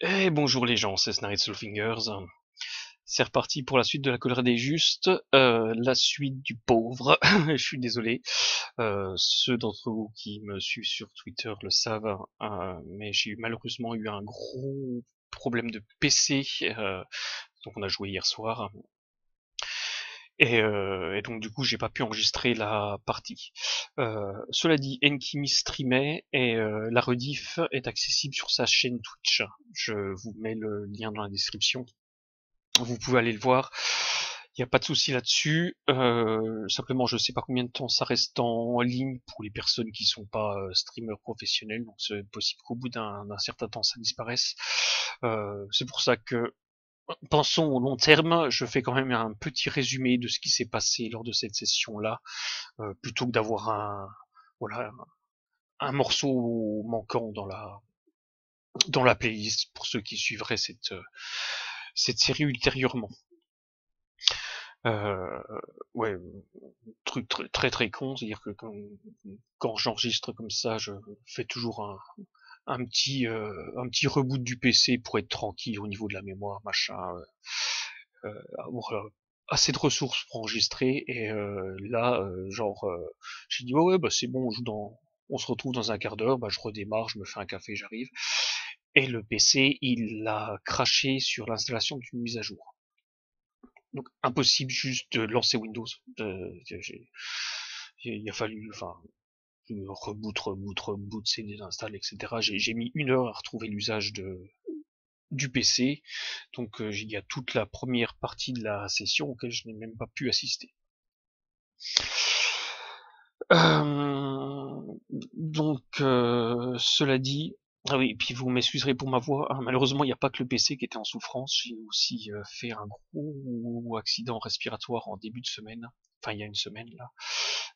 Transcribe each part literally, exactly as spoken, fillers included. Et bonjour les gens, c'est Snaritt SlowFingers. C'est reparti pour la suite de la colère des justes, euh, la suite du pauvre. Je suis désolé, euh, ceux d'entre vous qui me suivent sur Twitter le savent, euh, mais j'ai malheureusement eu un gros problème de P C, euh, donc on a joué hier soir. Et, euh, et donc du coup j'ai pas pu enregistrer la partie. Euh, cela dit, Enkimy streamait et euh, la rediff est accessible sur sa chaîne Twitch. Je vous mets le lien dans la description. Vous pouvez aller le voir. Il n'y a pas de souci là-dessus. Euh, simplement, je sais pas combien de temps ça reste en ligne pour les personnes qui sont pas euh, streamers professionnels. Donc c'est possible qu'au bout d'un certain temps ça disparaisse. Euh, c'est pour ça que pensons au long terme, je fais quand même un petit résumé de ce qui s'est passé lors de cette session-là, euh, plutôt que d'avoir un, voilà, un morceau manquant dans la, dans la playlist pour ceux qui suivraient cette, euh, cette série ultérieurement. Euh, ouais, truc très très, très con, c'est-à-dire que quand, quand j'enregistre comme ça, je fais toujours un... un petit euh, un petit reboot du P C pour être tranquille au niveau de la mémoire, machin, euh, euh, avoir euh, assez de ressources pour enregistrer. Et euh, là euh, genre euh, j'ai dit ouais ouais bah c'est bon, on joue dans on se retrouve dans un quart d'heure, bah je redémarre, je me fais un café, j'arrive, et le P C il a craché sur l'installation d'une mise à jour, donc impossible juste de lancer Windows. euh, il a fallu enfin reboot, reboot, reboot, c'est désinstall, et cetera. J'ai mis une heure à retrouver l'usage de du P C, donc euh, il y a toute la première partie de la session auquel je n'ai même pas pu assister. Euh, donc, euh, cela dit, ah oui, et puis vous m'excuserez pour ma voix, hein, malheureusement il n'y a pas que le P C qui était en souffrance, j'ai aussi euh, fait un gros accident respiratoire en début de semaine, enfin il y a une semaine là.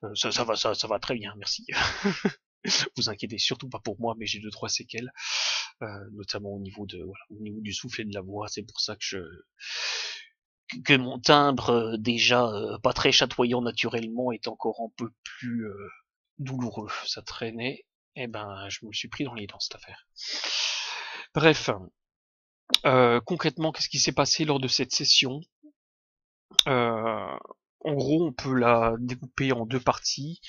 Euh, ça, ça va, ça, ça va très bien, merci. Vous inquiétez surtout pas pour moi, mais j'ai deux trois séquelles, euh, notamment au niveau de, voilà, au niveau du souffle et de la voix. C'est pour ça que je, que mon timbre euh, déjà euh, pas très chatoyant naturellement est encore un peu plus euh, douloureux. Ça traînait, et ben je me le suis pris dans les dents cette affaire. Bref, euh, concrètement, qu'est-ce qui s'est passé lors de cette session? euh, En gros, on peut la découper en deux parties.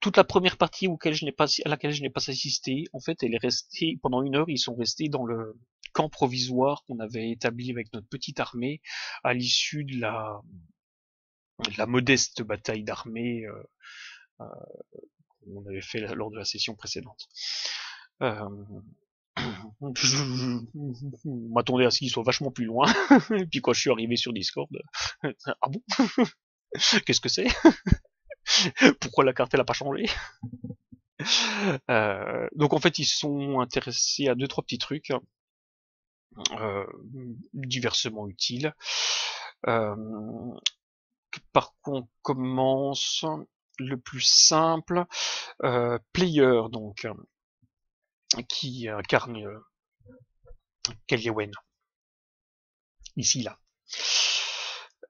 Toute la première partie auquel je n'ai pas, à laquelle je n'ai pas assisté, en fait, elle est restée pendant une heure. Ils sont restés dans le camp provisoire qu'on avait établi avec notre petite armée à l'issue de la, de la modeste bataille d'armée euh, euh, qu'on avait fait lors de la session précédente. Euh... Je, je, je m'attendais à ce qu'il soit vachement plus loin, et puis quand je suis arrivé sur Discord, ah bon, qu'est-ce que c'est, pourquoi la carte elle a pas changé. Euh, donc en fait ils sont intéressés à deux trois petits trucs euh, diversement utiles. Euh, par contre on commence le plus simple, euh, player donc. Qui incarne euh, Caliawen. Ici, là.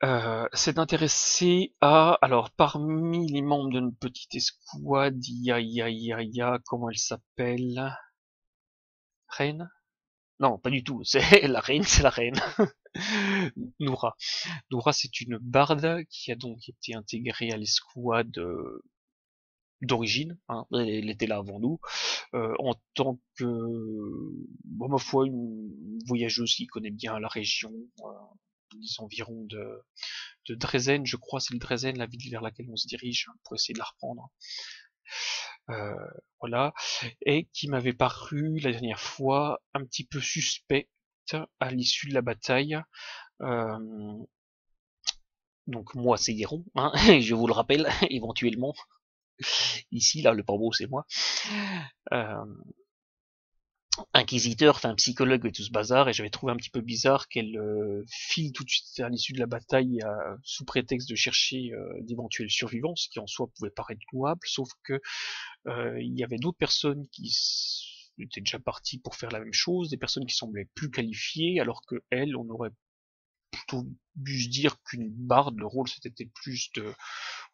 Euh, c'est intéressé à... Alors, parmi les membres de notre petite escouade, il y a, il y a, il y a, il y a comment elle s'appelle? Reine? Non, pas du tout. C'est la reine, c'est la reine. Noura. Noura, c'est une barde qui a donc été intégrée à l'escouade... Euh, d'origine, hein, elle était là avant nous, euh, en tant que, bon, ma foi, une voyageuse qui connaît bien la région, euh, les environs de, de Dresden, je crois, c'est le Dresden, la ville vers laquelle on se dirige, pour essayer de la reprendre. Euh, voilà, et qui m'avait paru la dernière fois un petit peu suspecte à l'issue de la bataille. Euh, donc moi c'est Hyéron, hein, je vous le rappelle, éventuellement. Ici, là, le pambo, c'est moi. Euh, inquisiteur, enfin psychologue et tout ce bazar, et j'avais trouvé un petit peu bizarre qu'elle euh, file tout de suite à l'issue de la bataille euh, sous prétexte de chercher euh, d'éventuels survivants, ce qui en soi pouvait paraître louable, sauf que euh, il y avait d'autres personnes qui étaient déjà parties pour faire la même chose, des personnes qui semblaient plus qualifiées, alors que elle, on aurait plutôt dû se dire qu'une barde, le rôle c'était plus de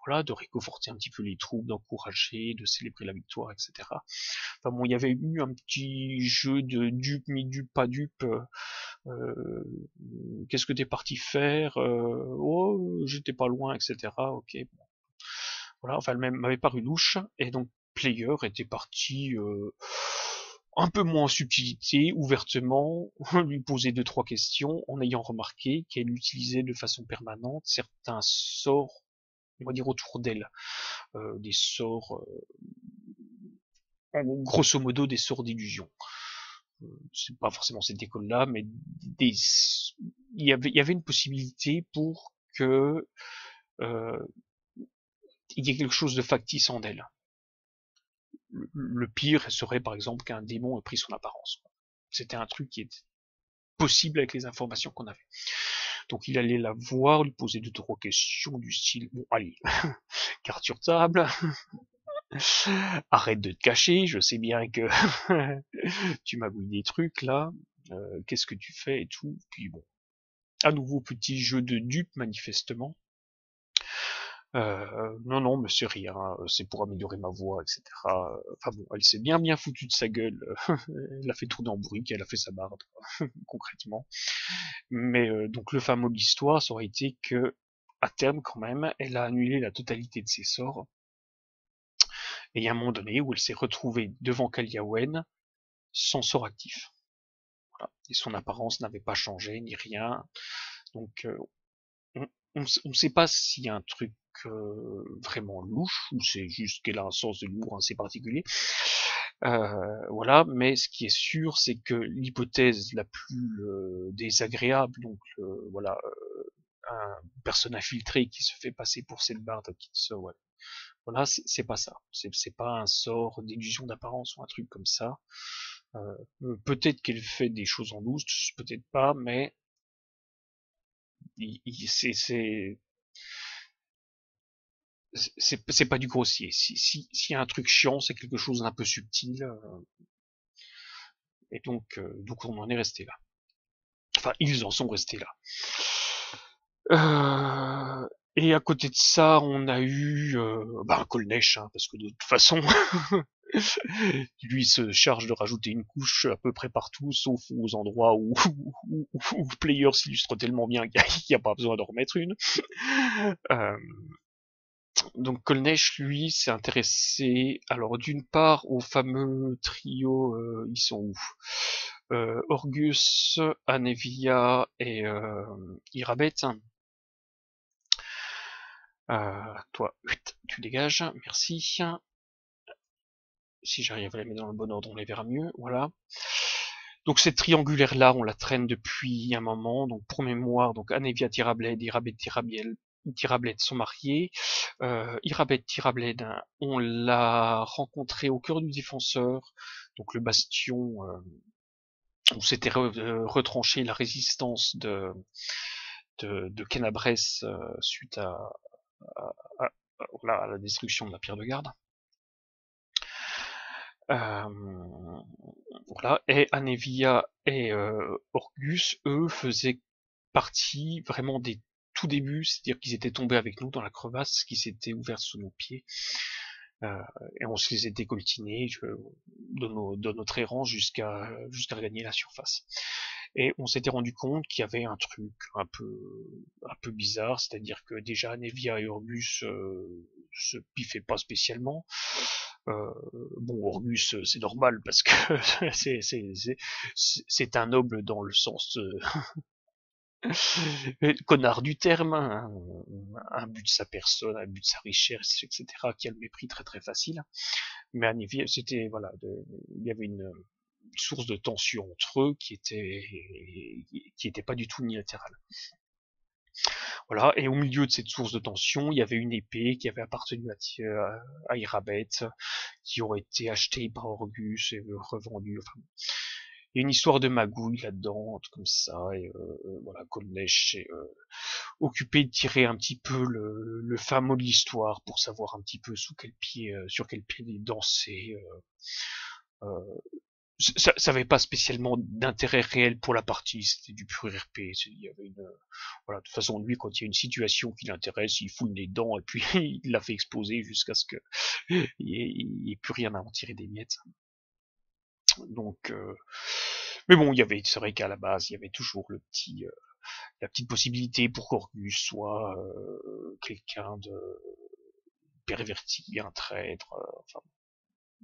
voilà, de réconforter un petit peu les troupes, d'encourager, de célébrer la victoire, et cetera. Enfin bon, il y avait eu un petit jeu de dupe, mi-dupe, pas dupe, euh, qu'est-ce que t'es parti faire, euh, oh, j'étais pas loin, et cetera. Ok, bon. Voilà, enfin, elle m'avait paru louche, et donc Player était parti euh, un peu moins en subtilité, ouvertement, lui poser deux trois questions, en ayant remarqué qu'elle utilisait de façon permanente certains sorts, on va dire autour d'elle, euh, des sorts, euh, grosso modo des sorts d'illusion. Euh, c'est pas forcément cette école-là, mais des... il y avait, il y avait une possibilité pour que euh, il y ait quelque chose de factice en elle. Le pire serait par exemple qu'un démon ait pris son apparence. C'était un truc qui était possible avec les informations qu'on avait. Donc il allait la voir, lui poser deux trois questions du style bon allez, carte sur table, arrête de te cacher, je sais bien que tu m'agouilles des trucs là, euh, qu'est-ce que tu fais et tout. Puis bon, à nouveau petit jeu de dupe manifestement. Euh, non, non, mais c'est rien, c'est pour améliorer ma voix, et cetera. Enfin bon, elle s'est bien bien foutue de sa gueule, elle a fait tourner en bruit, elle a fait sa barde, concrètement. Mais euh, donc le fameux de l'histoire, ça aurait été que, à terme quand même, elle a annulé la totalité de ses sorts. Et il y a un moment donné où elle s'est retrouvée devant Caliawen, sans sort actif. Voilà. Et son apparence n'avait pas changé, ni rien. Donc, euh, on ne sait pas s'il y a un truc Euh, vraiment louche, ou c'est juste qu'elle a un sens de l'humour assez particulier. Euh, voilà, mais ce qui est sûr, c'est que l'hypothèse la plus euh, désagréable, donc euh, voilà, euh, un personne infiltrée qui se fait passer pour Selbard, qui se, ouais. Voilà, c'est pas ça. C'est pas un sort d'illusion d'apparence ou un truc comme ça. Euh, peut-être qu'elle fait des choses en douce, peut-être pas, mais c'est... c'est pas du grossier. Si, si, s'il y a un truc chiant, c'est quelque chose d'un peu subtil. Euh, et donc, euh, donc, on en est resté là. Enfin, ils en sont restés là. Euh, et à côté de ça, on a eu euh, ben, Colnesh, hein, parce que de toute façon, lui se charge de rajouter une couche à peu près partout, sauf aux endroits où, où, où, où Player s'illustre tellement bien qu'il n'y a pas besoin d'en remettre une. euh, Donc Colnesh, lui, s'est intéressé, alors d'une part, au fameux trio, euh, ils sont où euh, Horgus, Anevia et euh, Irabet. Euh, toi, tu dégages, merci. Si j'arrive à les mettre dans le bon ordre, on les verra mieux, voilà. Donc cette triangulaire-là, on la traîne depuis un moment, donc pour mémoire, donc Anevia Tirabled, Irabet Tirabiel, Tirabled sont mariés. Euh, Irabet Tirabled, hein, on l'a rencontré au cœur du défenseur, donc le bastion euh, où s'était re retranchée la résistance de de, de Kenabrès euh, suite à, à, à, à la destruction de la pierre de garde. Euh, voilà. Et Anevia et euh, Horgus, eux, faisaient partie vraiment des tout début, c'est-à-dire qu'ils étaient tombés avec nous dans la crevasse qui s'était ouverte sous nos pieds, euh, et on se les était coltinés de, nos, de notre errance jusqu'à jusqu'à gagner la surface. Et on s'était rendu compte qu'il y avait un truc un peu un peu bizarre, c'est-à-dire que déjà Anevia et Horgus euh, se piffaient pas spécialement. Euh, bon, Horgus, c'est normal parce que c'est c'est un noble dans le sens euh, connard du terme, hein, un but de sa personne, un but de sa richesse, et cetera, qui a le mépris très très facile. Mais Anevia, c'était voilà, de, il y avait une source de tension entre eux qui était qui était pas du tout unilatérale. Voilà, et au milieu de cette source de tension, il y avait une épée qui avait appartenu à, à Irabet, qui aurait été achetée par Horgus et revendue. Enfin, il y a une histoire de magouille là-dedans, comme ça, et euh, voilà, Colnesh est euh, occupé de tirer un petit peu le, le fin mot de l'histoire pour savoir un petit peu sous quel pied, euh, sur quel pied danser, euh, euh, ça n'avait pas spécialement d'intérêt réel pour la partie, c'était du pur R P. Il y avait une, voilà, de toute façon, lui, quand il y a une situation qui l'intéresse, il fout les dents et puis il la fait exploser jusqu'à ce qu'il n'y ait plus rien à en tirer des miettes. Donc, euh, mais bon, il y avait, c'est vrai qu'à la base, il y avait toujours le petit, euh, la petite possibilité pour qu'Horgus soit euh, quelqu'un de perverti, un traître, euh, enfin,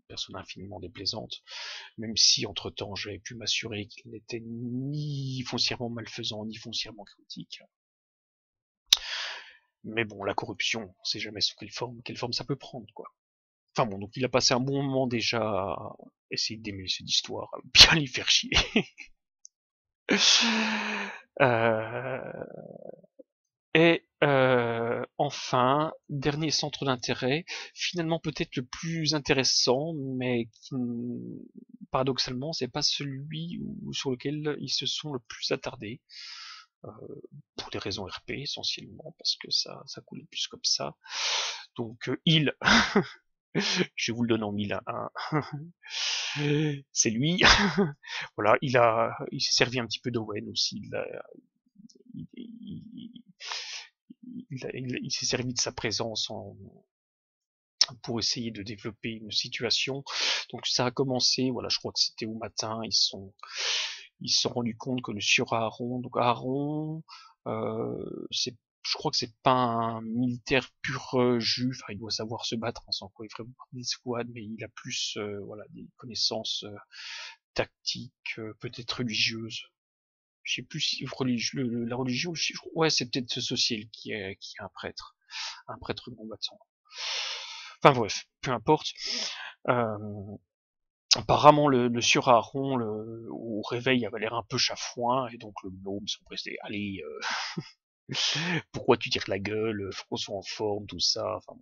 personne infiniment déplaisante, même si entre-temps j'avais pu m'assurer qu'il n'était ni foncièrement malfaisant, ni foncièrement critique. Mais bon, la corruption, on sait jamais sous quelle forme, quelle forme ça peut prendre, quoi. Enfin bon, donc il a passé un bon moment déjà à essayer de démêler cette histoire, à bien les faire chier. euh... Et euh, enfin, dernier centre d'intérêt, finalement peut-être le plus intéressant, mais qui, paradoxalement, c'est pas celui où, sur lequel ils se sont le plus attardés, euh, pour des raisons R P essentiellement, parce que ça, ça coulait plus comme ça. Donc euh, il, je vous le donne en mille à un, c'est lui. Voilà, il a, il s'est servi un petit peu d'Owen aussi. Il a, il, il, il, il, il s'est servi de sa présence en, pour essayer de développer une situation. Donc ça a commencé, voilà, je crois que c'était au matin, ils sont ils se sont rendus compte que le sur Aaron, donc Aaron, euh, c'est, je crois que c'est pas un militaire pur jus, enfin il doit savoir se battre, hein, sans quoi il ferait beaucoup des squads, mais il a plus euh, voilà, des connaissances euh, tactiques, euh, peut-être religieuses. Je sais plus si religieux, le, la religion, je sais, ouais, c'est peut-être ce social qui est, qui est un prêtre, un prêtre combattant. Enfin bref, peu importe. Euh, apparemment le, le sur Aaron, le, au réveil, avait l'air un peu chafouin, et donc le gnome s'en pressait. Allez, euh, pourquoi tu tires la gueule, faut qu'on soit en forme, tout ça. Enfin,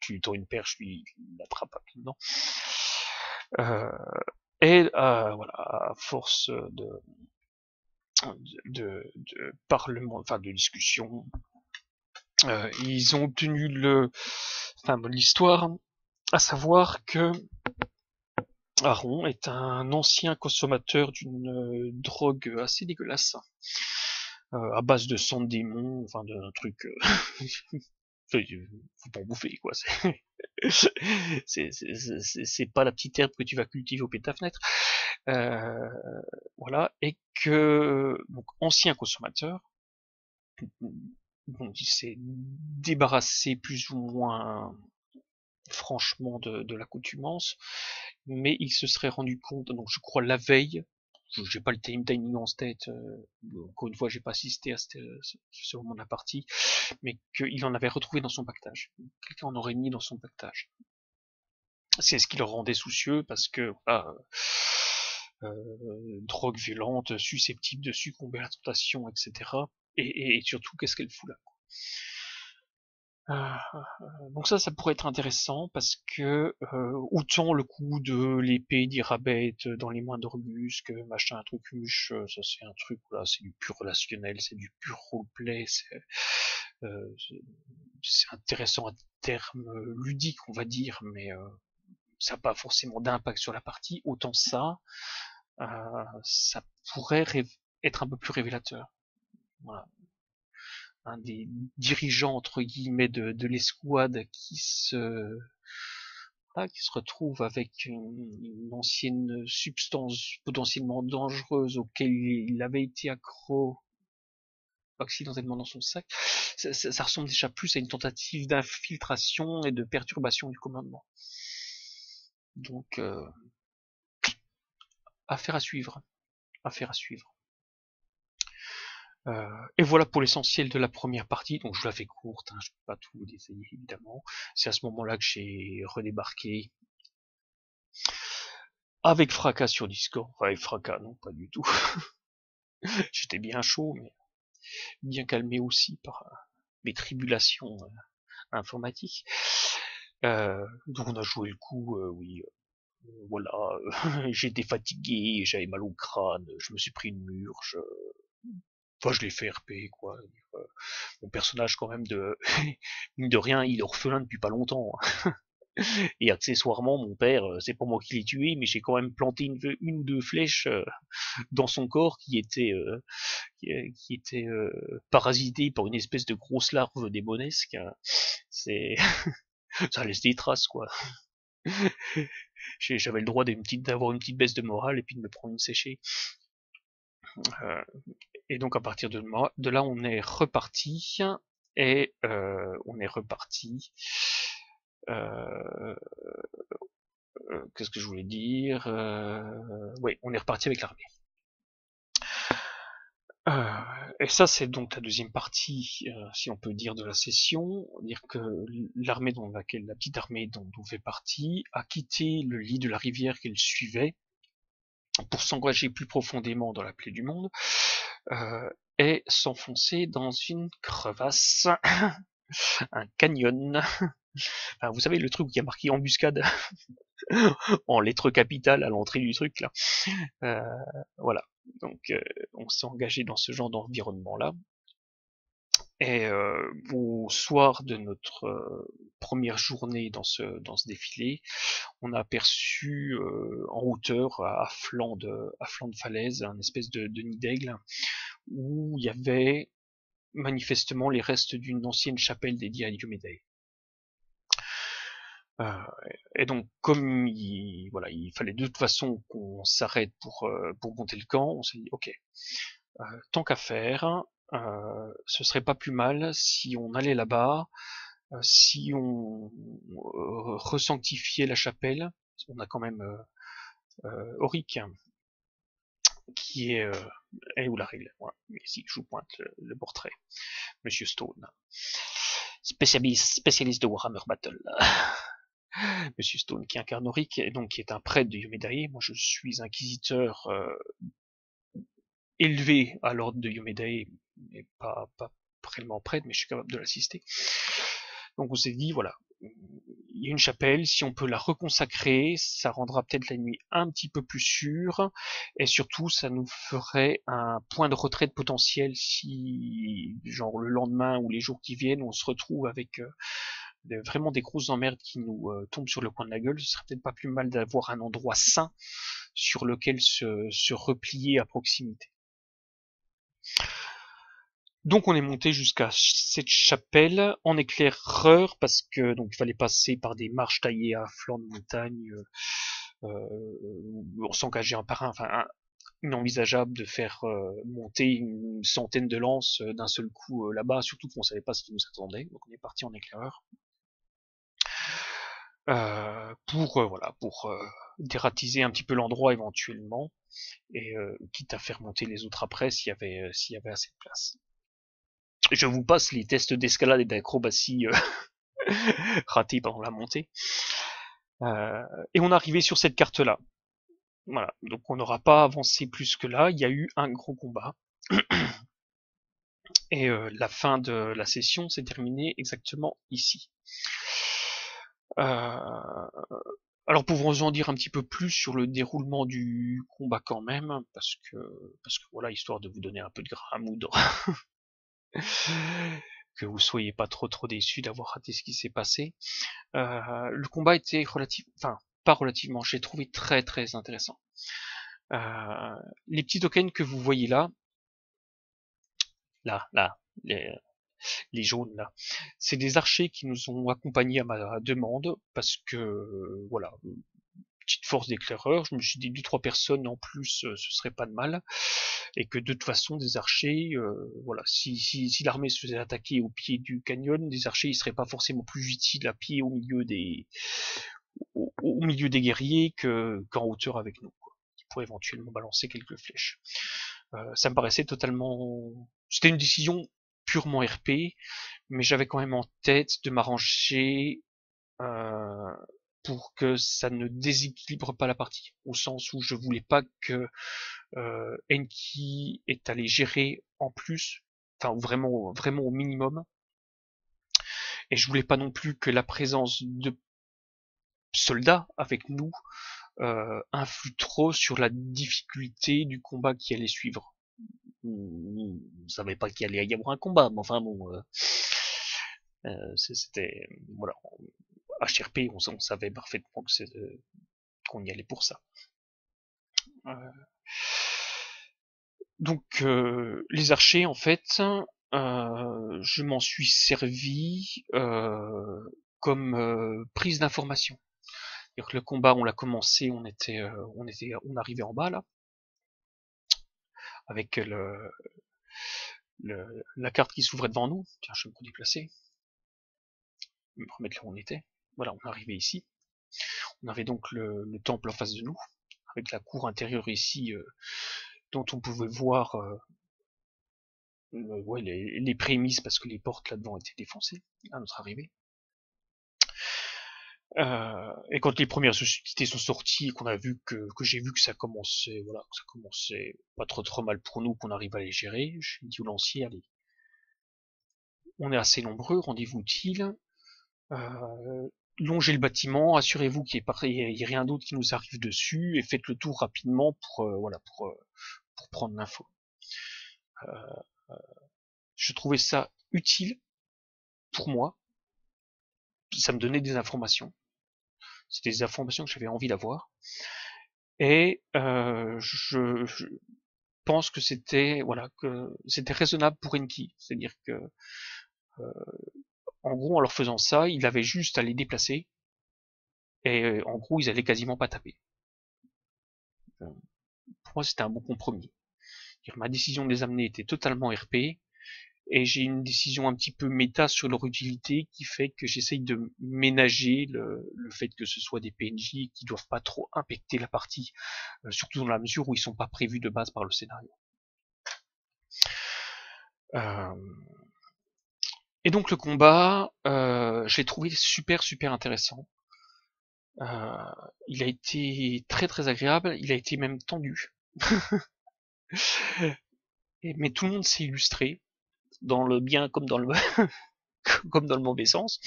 tu lui tends une perche, lui, il l'attrape rapidement. Euh, et euh, voilà, à force de de, de parlement, enfin de discussion, euh, ils ont obtenu le, enfin l'histoire, à savoir que Aaron est un ancien consommateur d'une euh, drogue assez dégueulasse, euh, à base de sang de démon, enfin d'un truc, euh, faut pas en bouffer quoi, c'est pas la petite herbe que tu vas cultiver au pied de ta fenêtre. Euh, voilà, et que donc ancien consommateur, donc il s'est débarrassé plus ou moins franchement de, de l'accoutumance, mais il se serait rendu compte, donc je crois la veille, j'ai pas le time timing en tête, euh, encore une fois j'ai pas assisté à ce, ce moment de la partie, mais qu'il en avait retrouvé dans son pactage, quelqu'un en aurait mis dans son pactage. C'est ce qui le rendait soucieux parce que voilà, Euh, drogue violente, susceptible de succomber à la tentation, et cetera. Et, et, et surtout, qu'est-ce qu'elle fout là, quoi. Euh, donc ça, ça pourrait être intéressant parce que euh, autant le coup de l'épée d'Irabet dans les mains d'Horgus, que machin, trucuche, ça c'est un truc, là, c'est du pur relationnel, c'est du pur roleplay, c'est euh, intéressant à terme ludique, on va dire, mais euh, ça n'a pas forcément d'impact sur la partie, autant ça, euh, ça pourrait être un peu plus révélateur. Voilà. Un des dirigeants, entre guillemets, de, de l'escouade qui se, voilà, qui se retrouve avec une, une ancienne substance potentiellement dangereuse auquel il avait été accro accidentellement dans son sac, ça, ça, ça ressemble déjà plus à une tentative d'infiltration et de perturbation du commandement. Donc, euh, affaire à suivre, affaire à suivre. Euh, et voilà pour l'essentiel de la première partie. Donc je la fais courte, hein, je ne peux pas tout vous détailler évidemment. C'est à ce moment-là que j'ai redébarqué avec fracas sur Discord. Enfin, avec fracas, non, pas du tout. J'étais bien chaud, mais bien calmé aussi par mes tribulations euh, informatiques. Euh, donc on a joué le coup, euh, oui, euh, voilà, euh, j'étais fatigué, j'avais mal au crâne, je me suis pris une murge, je... enfin je l'ai fait R P quoi, euh, mon personnage quand même de, de rien, il est orphelin depuis pas longtemps, hein. Et accessoirement, mon père, c'est pas moi qui l'ai tué, mais j'ai quand même planté une, une ou deux flèches dans son corps qui était, euh, qui, qui était euh, parasité par une espèce de grosse larve démonesque. C'est, ça laisse des traces, quoi. J'avais le droit d'avoir une petite baisse de morale et puis de me prendre une séchée. Euh, et donc à partir de, de là, on est reparti. Et euh, on est reparti. Euh, euh, Qu'est-ce que je voulais dire euh, Oui, on est reparti avec l'armée. Euh, et ça, c'est donc la deuxième partie, euh, si on peut dire, de la session. Dire que l'armée dont laquelle la petite armée dont on fait partie a quitté le lit de la rivière qu'elle suivait pour s'engager plus profondément dans la plaie du monde euh, et s'enfoncer dans une crevasse, un canyon. Enfin, vous savez, le truc qui a marqué embuscade en lettres capitales à l'entrée du truc là. Euh, voilà. Donc euh, on s'est engagé dans ce genre d'environnement là. Et euh, au soir de notre euh, première journée dans ce dans ce défilé, on a aperçu euh, en hauteur, à flanc de à flanc de falaise, un espèce de, de nid d'aigle où il y avait manifestement les restes d'une ancienne chapelle dédiée à Iomedae. Euh, et donc, comme il, voilà, il fallait de toute façon qu'on s'arrête pour, euh, pour monter le camp, on s'est dit, ok, euh, tant qu'à faire, euh, ce serait pas plus mal si on allait là-bas, euh, si on euh, resanctifiait la chapelle. On a quand même euh, euh, Oric, hein, qui est, euh, est où la règle, voilà, ici, je vous pointe le, le portrait, Monsieur Stone, spécialiste, spécialiste de Warhammer Battle. Monsieur Stone qui incarne Oric, et donc qui est un prêtre de Iomedae. Moi je suis inquisiteur euh, élevé à l'ordre de Iomedae, mais pas, pas réellement prêtre, mais je suis capable de l'assister. Donc on s'est dit, voilà, il y a une chapelle, si on peut la reconsacrer, ça rendra peut-être la nuit un petit peu plus sûre, et surtout ça nous ferait un point de retraite potentiel si, genre le lendemain ou les jours qui viennent, on se retrouve avec... Euh, vraiment des grosses emmerdes qui nous euh, tombent sur le coin de la gueule. Ce serait peut-être pas plus mal d'avoir un endroit sain sur lequel se, se replier à proximité. Donc on est monté jusqu'à cette chapelle en éclaireur, parce que donc il fallait passer par des marches taillées à flanc de montagne, euh, euh, s'engager un par un, enfin un, inenvisageable de faire euh, monter une centaine de lances euh, d'un seul coup euh, là-bas, surtout qu'on ne savait pas ce qui nous attendait. Donc on est parti en éclaireur. Euh, pour euh, voilà, pour euh, dératiser un petit peu l'endroit éventuellement, et euh, quitte à faire monter les autres après s'il y avait euh, s'il y avait assez de place. Je vous passe les tests d'escalade et d'acrobatie euh, ratés pendant la montée. Euh, et on est arrivé sur cette carte là. Voilà, donc on n'aura pas avancé plus que là. Il y a eu un gros combat. Et euh, la fin de la session s'est terminée exactement ici. Euh, alors pour vous en dire un petit peu plus sur le déroulement du combat quand même, parce que parce que voilà, histoire de vous donner un peu de grain à moudre, que vous soyez pas trop trop déçus d'avoir raté ce qui s'est passé. Euh, le combat était relativement, enfin pas relativement, j'ai trouvé très très intéressant. Euh, les petits tokens que vous voyez là, là, là, les... les jaunes là, c'est des archers qui nous ont accompagnés à ma demande, parce que euh, voilà, petite force d'éclaireur, je me suis dit deux trois personnes en plus euh, ce serait pas de mal, et que de toute façon des archers, euh, voilà, si, si, si l'armée se faisait attaquer au pied du canyon, des archers ils seraient pas forcément plus utiles à pied au milieu des au, au milieu des guerriers que qu'en hauteur avec nous, quoi. Ils pourraient éventuellement balancer quelques flèches. Euh, ça me paraissait totalement, c'était une décision purement R P, mais j'avais quand même en tête de m'arranger euh, pour que ça ne déséquilibre pas la partie, au sens où je voulais pas que euh, Enki est allé gérer en plus, enfin vraiment vraiment au minimum, et je voulais pas non plus que la présence de soldats avec nous euh, influe trop sur la difficulté du combat qui allait suivre. On ne savait pas qu'il allait y avoir un combat, mais enfin bon, euh, euh, c'était, voilà, H R P, on, on savait parfaitement que c'est, euh, qu'on y allait pour ça. Euh... Donc euh, les archers, en fait, euh, je m'en suis servi euh, comme euh, prise d'information. C'est-à-dire que le combat, on l'a commencé, on était, euh, on était, on arrivait en bas là, avec le, le la carte qui s'ouvrait devant nous. Tiens, je vais me redéplacer, je vais me remettre là où on était. Voilà, on arrivait ici. On avait donc le, le temple en face de nous, avec la cour intérieure ici. Euh, dont on pouvait voir euh, le, ouais, les, les prémices parce que les portes là-dedans étaient défoncées à notre arrivée. Euh, et quand les premières hostilités sont sorties, qu'on a vu que, que j'ai vu que ça commençait, voilà, que ça commençait pas trop trop mal pour nous, qu'on arrive à les gérer, j'ai dit au lancier, allez, on est assez nombreux, rendez-vous-t-il, euh, longez le bâtiment, assurez-vous qu'il n'y ait rien d'autre qui nous arrive dessus, et faites le tour rapidement pour euh, voilà pour, euh, pour prendre l'info. Euh, euh, je trouvais ça utile pour moi, ça me donnait des informations, c'était des informations que j'avais envie d'avoir, et euh, je, je pense que c'était voilà que c'était raisonnable pour Enki, c'est-à-dire que euh, en gros, en leur faisant ça, ils avaient juste à les déplacer. Et euh, en gros, ils allaient quasiment pas taper. Euh, pour moi, c'était un bon compromis. Ma décision de les amener était totalement R P. Et j'ai une décision un petit peu méta sur leur utilité qui fait que j'essaye de ménager le, le fait que ce soit des P N J qui doivent pas trop impacter la partie. Euh, surtout dans la mesure où ils sont pas prévus de base par le scénario. Euh... Et donc le combat, euh, je l'ai trouvé super super intéressant. Euh, il a été très très agréable, il a été même tendu. Et, mais tout le monde s'est illustré, dans le bien comme dans le comme dans le mauvais sens.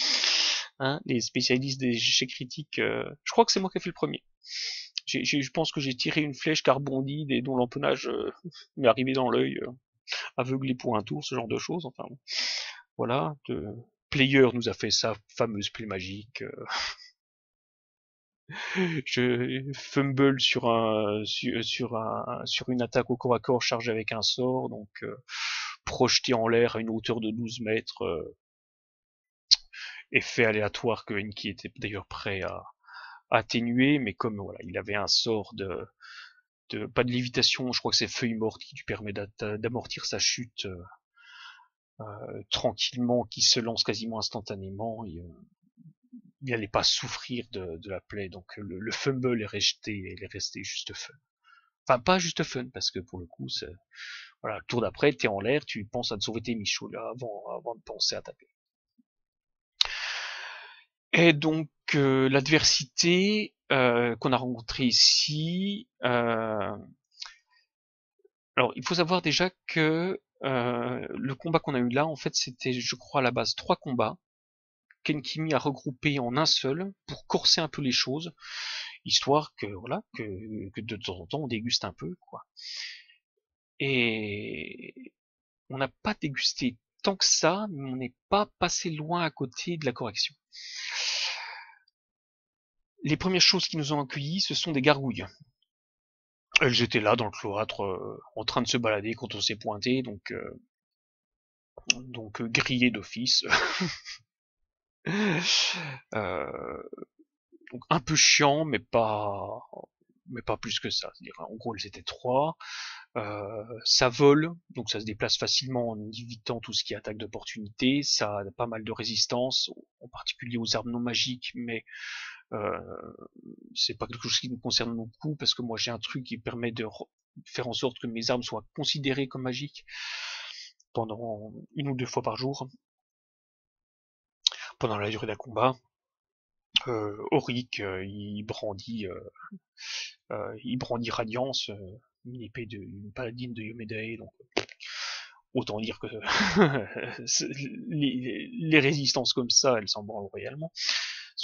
Hein, les spécialistes des jets critiques, euh, je crois que c'est moi qui ai fait le premier. J'ai, j'ai, je pense que j'ai tiré une flèche qui a rebondi et dont l'empennage euh, m'est arrivé dans l'œil, euh, aveuglé pour un tour, ce genre de choses. Enfin. Bon. Voilà, de... Player nous a fait sa fameuse play magique. Je fumble sur un sur, sur un sur une attaque au corps à corps chargée avec un sort, donc euh, projeté en l'air à une hauteur de douze mètres. Euh, effet aléatoire que Enki était d'ailleurs prêt à, à atténuer, mais comme voilà, il avait un sort de, de pas de lévitation, je crois que c'est feuille morte qui lui permet d'amortir sa chute. Euh, Euh, tranquillement, qui se lance quasiment instantanément, il euh, n'allait pas souffrir de, de la plaie, donc le, le fumble est resté, il est resté juste fun. Enfin, pas juste fun, parce que pour le coup, voilà, le tour d'après, t'es en l'air, tu penses à te sauver tes michaux là avant, avant de penser à taper. Et donc, euh, l'adversité euh, qu'on a rencontrée ici, euh... alors il faut savoir déjà que Euh, le combat qu'on a eu là, en fait, c'était, je crois, à la base trois combats qu'Enkimy a regroupé en un seul pour corser un peu les choses, histoire que voilà que, que de temps en temps on déguste un peu quoi. Et on n'a pas dégusté tant que ça, mais on n'est pas passé loin à côté de la correction. Les premières choses qui nous ont accueillis, ce sont des gargouilles. Elles étaient là dans le cloître, euh, en train de se balader quand on s'est pointé, donc euh, donc euh, grillé d'office. euh, donc un peu chiant, mais pas mais pas plus que ça. C'est-à-dire, en gros, elles étaient trois. Euh, ça vole, donc ça se déplace facilement en évitant tout ce qui est attaque d'opportunité. Ça a pas mal de résistance, en particulier aux armes non magiques, mais Euh, c'est pas quelque chose qui me concerne beaucoup parce que moi j'ai un truc qui permet de faire en sorte que mes armes soient considérées comme magiques pendant une ou deux fois par jour pendant la durée d'un combat. euh, Oric euh, il brandit euh, euh, il brandit Radiance, euh, une épée de une paladine de Iomedae, donc autant dire que les, les résistances comme ça elles s'en branlent réellement.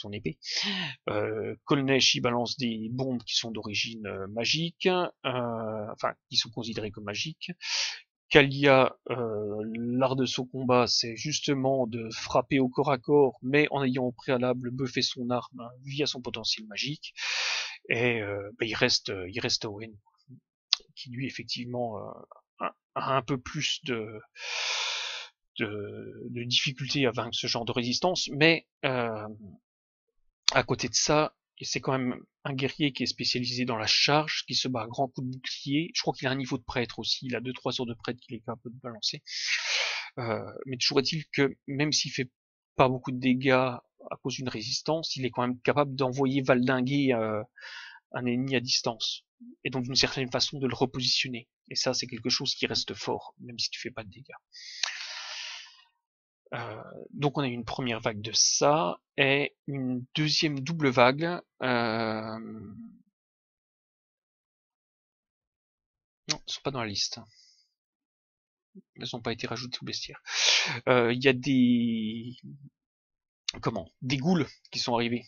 Son épée. Euh, Colnesh, il balance des bombes qui sont d'origine euh, magique, euh, enfin qui sont considérées comme magiques. Calia, euh, l'art de son combat, c'est justement de frapper au corps à corps, mais en ayant au préalable buffé son arme hein, via son potentiel magique. Et euh, bah, il reste, il reste Owen, qui lui effectivement euh, a un peu plus de, de, de difficulté à vaincre ce genre de résistance, mais euh, à côté de ça, c'est quand même un guerrier qui est spécialisé dans la charge, qui se bat à grands coups de bouclier. Je crois qu'il a un niveau de prêtre aussi, il a deux trois sorts de prêtre qu'il est capable de balancer. Euh, mais toujours est-il que même s'il fait pas beaucoup de dégâts à cause d'une résistance, il est quand même capable d'envoyer valdinguer euh, un ennemi à distance. Et donc d'une certaine façon de le repositionner. Et ça c'est quelque chose qui reste fort, même si tu fais pas de dégâts. Euh, donc on a eu une première vague de ça, et une deuxième double vague, euh... non, ils sont pas dans la liste, elles n'ont pas été rajoutées au bestiaire. Il euh, y a des, comment, des ghouls qui sont arrivés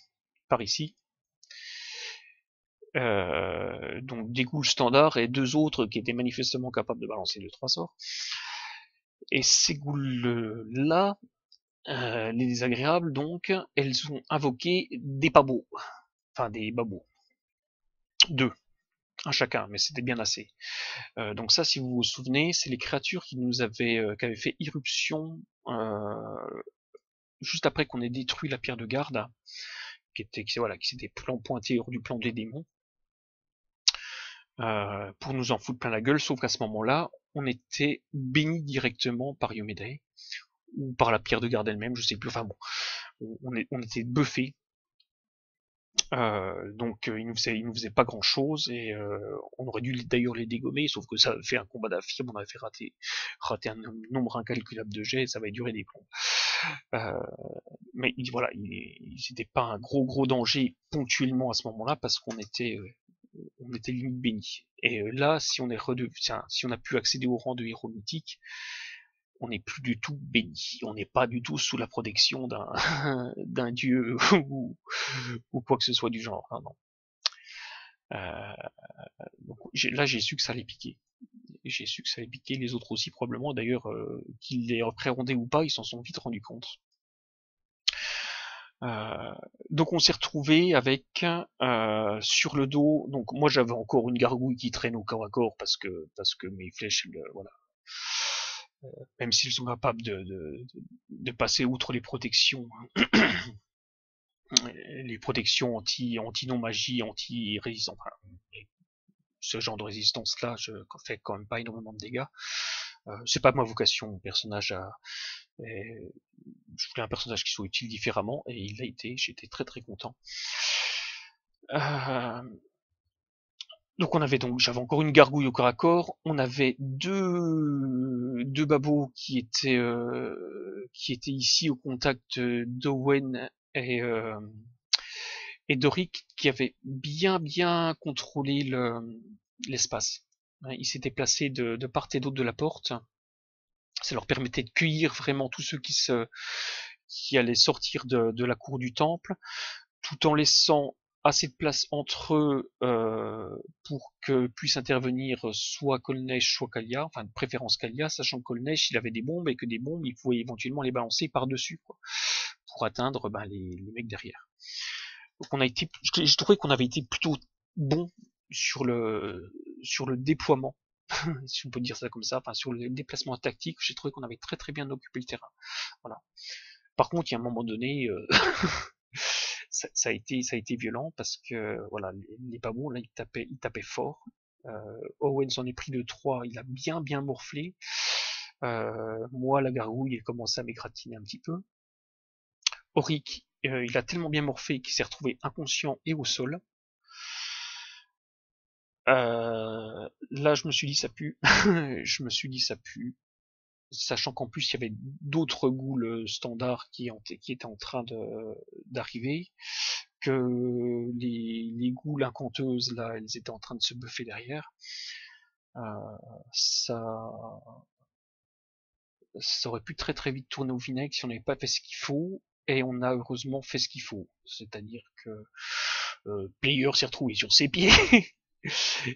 par ici, euh, donc des ghouls standards et deux autres qui étaient manifestement capables de balancer deux trois sorts. Et ces goules-là, euh, les désagréables donc, elles ont invoqué des babos. Enfin des babos. Deux. Un chacun, mais c'était bien assez. Euh, donc ça, si vous vous souvenez, c'est les créatures qui nous avaient, euh, qui avaient fait irruption euh, juste après qu'on ait détruit la pierre de garde, hein, qui était, qui, voilà, qui s'était pointée hors du plan des démons, euh, pour nous en foutre plein la gueule, sauf qu'à ce moment-là, on était béni directement par Iomedae, ou par la pierre de garde elle-même, je sais plus, enfin bon, on, est, on était buffé, euh, donc euh, il ne nous faisait, faisait pas grand-chose, et euh, on aurait dû d'ailleurs les dégommer, sauf que ça avait fait un combat d'affirme, on avait fait rater, rater un nombre incalculable de jets, et ça avait duré des plombs. Euh, mais il, voilà, c'était pas un gros gros danger ponctuellement à ce moment-là, parce qu'on était... Euh, on était limite béni. Et là, si on, est redev... Tiens, si on a pu accéder au rang de héros mythique, on n'est plus du tout béni. On n'est pas du tout sous la protection d'un d'un dieu ou... ou quoi que ce soit du genre. Hein, non. Euh... Donc, là, j'ai su que ça allait piquer. J'ai su que ça allait piquer, les autres aussi probablement. D'ailleurs, euh, qu'ils les prérondés ou pas, ils s'en sont vite rendus compte. Euh, donc on s'est retrouvé avec euh, sur le dos, donc moi j'avais encore une gargouille qui traîne au corps à corps parce que parce que mes flèches euh, voilà euh, même s'ils sont capables de, de, de passer outre les protections les protections anti anti non magie anti résistance enfin, ce genre de résistance là je fais quand même pas énormément de dégâts. Euh, c'est pas ma vocation, mon personnage a euh, je voulais un personnage qui soit utile différemment, et il l'a été, j'étais très très content. Euh... Donc on avait donc, j'avais encore une gargouille au corps à corps, on avait deux, deux babos qui étaient, euh, qui étaient ici au contact d'Owen et, euh, et d'Oric, qui avaient bien bien contrôlé le, l'espace. Ils s'étaient placés de, de part et d'autre de la porte. Ça leur permettait de cueillir vraiment tous ceux qui, se, qui allaient sortir de, de la cour du temple, tout en laissant assez de place entre eux euh, pour que puisse intervenir soit Colnesh, soit Calia, enfin de préférence Calia, sachant que Colnesh il avait des bombes et que des bombes il pouvait éventuellement les balancer par-dessus quoi, pour atteindre ben, les, les mecs derrière. Donc on a été, je, je trouvais qu'on avait été plutôt bon sur le, sur le déploiement. si on peut dire ça comme ça, enfin sur le déplacement tactique, j'ai trouvé qu'on avait très très bien occupé le terrain. Voilà. Par contre, il y a un moment donné, euh, ça, ça a été ça a été violent parce que voilà, les, les babons là, ils tapaient ils tapaient fort. Euh, Owen s'en est pris de trois, il a bien bien morflé. Euh, moi, la gargouille, elle commençait à m'égratiner un petit peu. Oric, euh, il a tellement bien morflé qu'il s'est retrouvé inconscient et au sol. Euh, là je me suis dit ça pue, je me suis dit ça pue, sachant qu'en plus il y avait d'autres ghouls standards qui, en qui étaient en train d'arriver, que les, les ghouls incanteuses là, elles étaient en train de se buffer derrière, euh, ça, ça aurait pu très très vite tourner au vinaigre si on n'avait pas fait ce qu'il faut, et on a heureusement fait ce qu'il faut, c'est-à-dire que euh, Player s'est retrouvé sur ses pieds,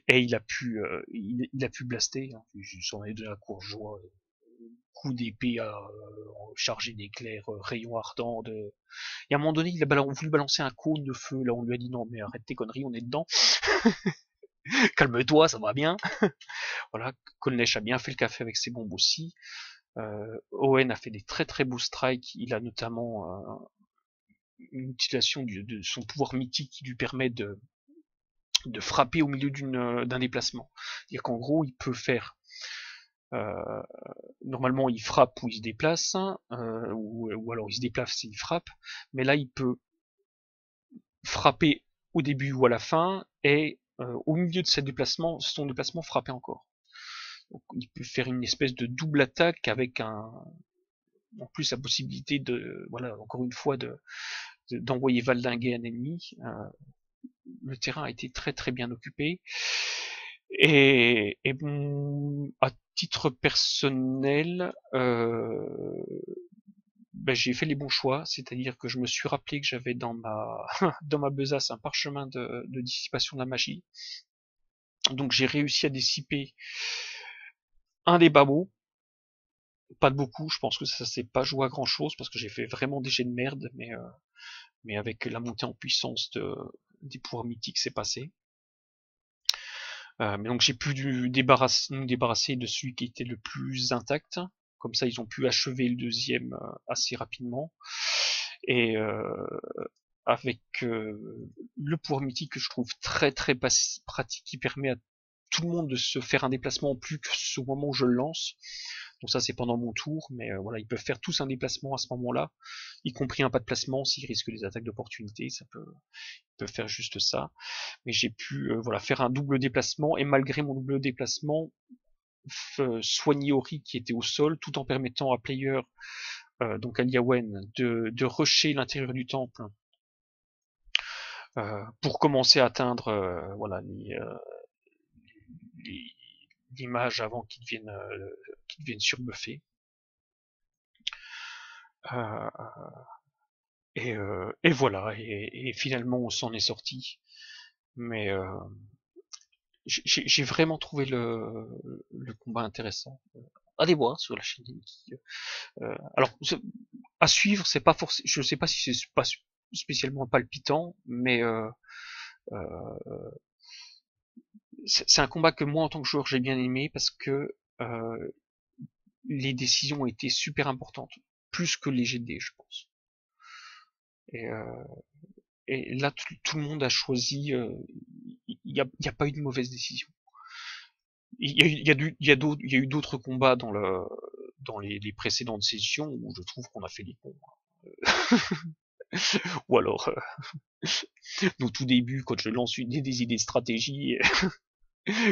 Et il a pu, euh, il, il a pu blaster. Hein. Je s'en ai donné un courgeois, euh, coup d'épée à euh, chargé d'éclairs, euh, rayon ardent. De... Et à un moment donné, il a balan... voulu balancer un cône de feu. Là, on lui a dit non, mais arrête tes conneries, on est dedans. Calme-toi, ça va bien. Voilà, Colnesh a bien fait le café avec ses bombes aussi. Euh, Owen a fait des très très beaux strikes. Il a notamment euh, une utilisation du, de son pouvoir mythique qui lui permet de de frapper au milieu d'une d'un déplacement. C'est-à-dire qu'en gros, il peut faire... Euh, normalement, il frappe ou il se déplace, euh, ou, ou alors il se déplace et il frappe, mais là, il peut frapper au début ou à la fin, et euh, au milieu de ses déplacements, son déplacement, frapper encore. Donc, il peut faire une espèce de double attaque avec un... En plus, la possibilité de... Voilà, encore une fois, de, de, d'envoyer valdinguer un ennemi... Euh, le terrain a été très très bien occupé. Et, et bon, à titre personnel, euh, ben j'ai fait les bons choix, c'est-à-dire que je me suis rappelé que j'avais dans ma dans ma besace un parchemin de, de dissipation de la magie. Donc j'ai réussi à dissiper un des babos. Pas de beaucoup, je pense que ça s'est pas joué à grand chose parce que j'ai fait vraiment des jets de merde, mais, euh, mais avec la montée en puissance de des pouvoirs mythiques, c'est passé. Euh, mais donc j'ai pu nous débarrasser, débarrasser de celui qui était le plus intact. Comme ça, ils ont pu achever le deuxième euh, assez rapidement. Et euh, avec euh, le pouvoir mythique que je trouve très très pratique, qui permet à tout le monde de se faire un déplacement en plus que ce moment où je le lance. Donc ça, c'est pendant mon tour, mais euh, voilà, ils peuvent faire tous un déplacement à ce moment-là, y compris un pas de placement s'ils risquent des attaques d'opportunité, ça peut, ils peuvent faire juste ça. Mais j'ai pu euh, voilà, faire un double déplacement, et malgré mon double déplacement, soigner Ori qui était au sol, tout en permettant à Player, euh, donc à Caliawen, de, de rusher l'intérieur du temple, euh, pour commencer à atteindre euh, voilà, les... Euh, les l'image avant qu'ils deviennent, euh, qu'ils deviennent surbuffés. Euh, et, euh, et voilà, et, et finalement on s'en est sorti. Mais euh, j'ai vraiment trouvé le, le combat intéressant. Allez voir sur la chaîne qui, euh, alors, à suivre, c'est pas forcément. Je sais pas si c'est pas spécialement palpitant, mais euh, euh, c'est un combat que moi en tant que joueur j'ai bien aimé parce que euh, les décisions étaient super importantes, plus que les G D je pense. Et, euh, et là tout, tout le monde a choisi, il euh, n'y a, y a pas eu de mauvaise décision. Il y a, y, a y, a y a eu d'autres combats dans, le, dans les, les précédentes sessions où je trouve qu'on a fait les cons. Ou alors, euh, au tout début, quand je lance une, des idées de stratégie,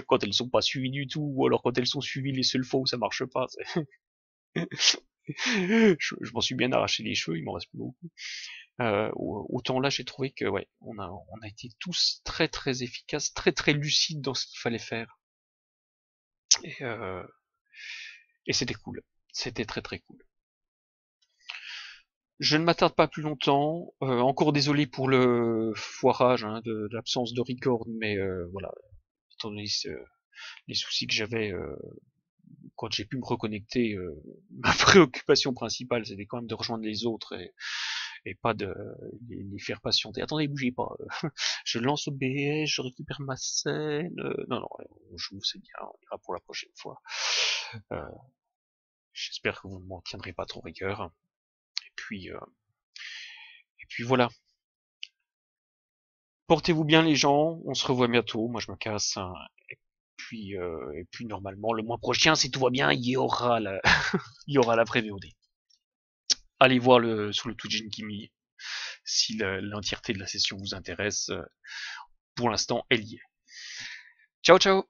quand elles sont pas suivies du tout, ou alors quand elles sont suivies les seules fois où ça marche pas, je, je m'en suis bien arraché les cheveux, il m'en reste plus beaucoup. Euh, autant là, j'ai trouvé que, ouais, on a, on a été tous très très efficaces, très très lucides dans ce qu'il fallait faire. Et, euh, et c'était cool, c'était très très cool. Je ne m'attarde pas plus longtemps, euh, encore désolé pour le foirage hein, de, de l'absence de record, mais euh, voilà, étant donné euh, les soucis que j'avais euh, quand j'ai pu me reconnecter, euh, ma préoccupation principale c'était quand même de rejoindre les autres et, et pas de les, les faire patienter. Attendez, bougez pas, je lance au B S, je récupère ma scène, euh, non, non, je vous sais bien, on ira pour la prochaine fois. Euh, J'espère que vous ne m'en tiendrez pas trop rigueur. Puis, euh, et puis voilà. Portez-vous bien les gens, on se revoit bientôt, moi je me casse. Hein. Et, puis, euh, et puis normalement, le mois prochain, si tout va bien, il y aura la, il y aura la pré-V O D. Allez voir le, sur le Twitch Enkimy si l'entièreté de la session vous intéresse. Pour l'instant, elle y est. Ciao ciao.